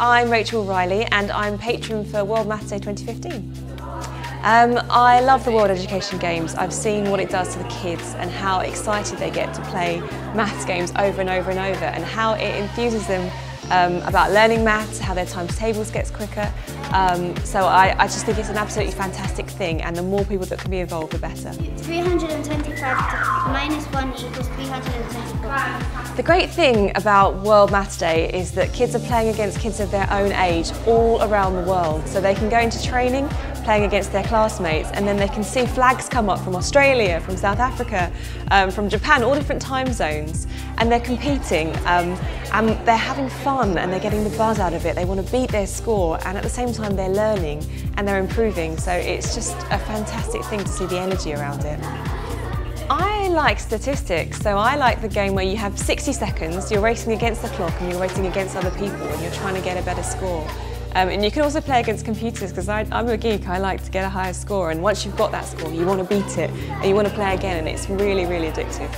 I'm Rachel Riley and I'm patron for World Maths Day 2015. I love the World Education Games. I've seen what it does to the kids and how excited they get to play maths games over and over and over, and how it infuses them about learning maths, how their times tables gets quicker. So I just think it's an absolutely fantastic thing, and the more people that can be involved, the better. 325 minus 1 equals 324. The great thing about World Maths Day is that kids are playing against kids of their own age all around the world. So they can go into training, playing against their classmates, and then they can see flags come up from Australia, from South Africa, from Japan, all different time zones. And they're competing and they're having fun and they're getting the buzz out of it. They want to beat their score, and at the same time they're learning and they're improving. So it's just a fantastic thing to see the energy around it. I like statistics, so I like the game where you have 60 seconds, you're racing against the clock and you're racing against other people and you're trying to get a better score. And you can also play against computers, because I'm a geek, I like to get a higher score, and once you've got that score you want to beat it and you want to play again, and it's really, really addictive.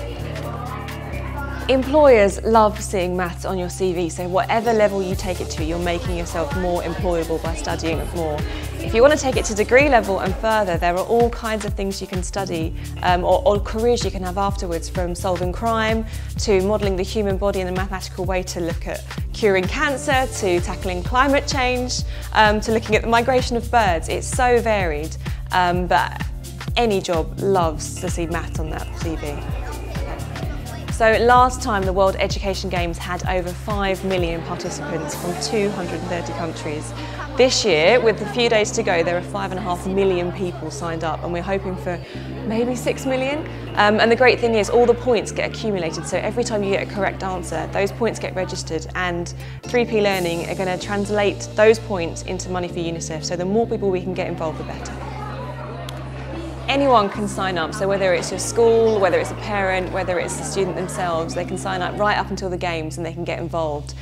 Employers love seeing maths on your CV, so whatever level you take it to, you're making yourself more employable by studying it more. If you want to take it to degree level and further, there are all kinds of things you can study or careers you can have afterwards, from solving crime to modelling the human body in a mathematical way to look at curing cancer, to tackling climate change, to looking at the migration of birds. It's so varied, but any job loves to see maths on that CV. So last time the World Education Games had over 5 million participants from 230 countries. This year, with a few days to go, there are 5.5 million people signed up, and we're hoping for maybe 6 million. And the great thing is all the points get accumulated, so every time you get a correct answer, those points get registered, and 3P Learning are going to translate those points into money for UNICEF, so the more people we can get involved, the better. Anyone can sign up, so whether it's your school, whether it's a parent, whether it's the student themselves, they can sign up right up until the games and they can get involved.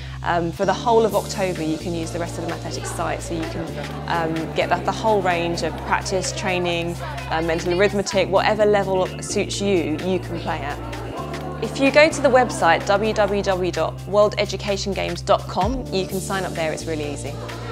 For the whole of October you can use the rest of the Mathletics site, so you can get the whole range of practice, training, mental arithmetic, whatever level suits you, you can play at. If you go to the website www.worldeducationgames.com, you can sign up there, it's really easy.